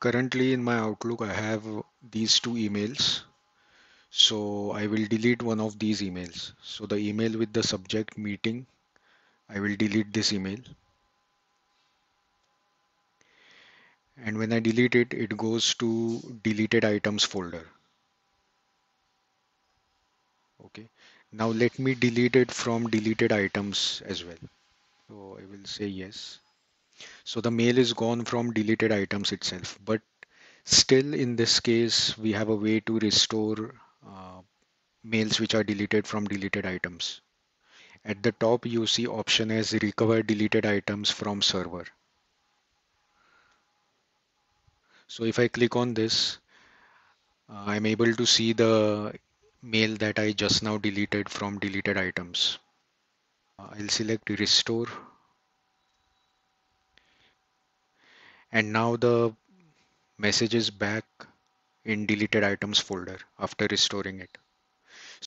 Currently in my Outlook, I have these two emails. So I will delete one of these emails. So the email with the subject meeting, I will delete this email. And when I delete it, it goes to deleted items folder. Okay. Now let me delete it from deleted items as well. So I will say yes. So the mail is gone from deleted items itself, but still in this case, we have a way to restore mails which are deleted from deleted items. At the top, you see option as recover deleted items from server. So if I click on this, I'm able to see the mail that I just now deleted from deleted items. I'll select restore. And now the message is back in deleted items folder after restoring it.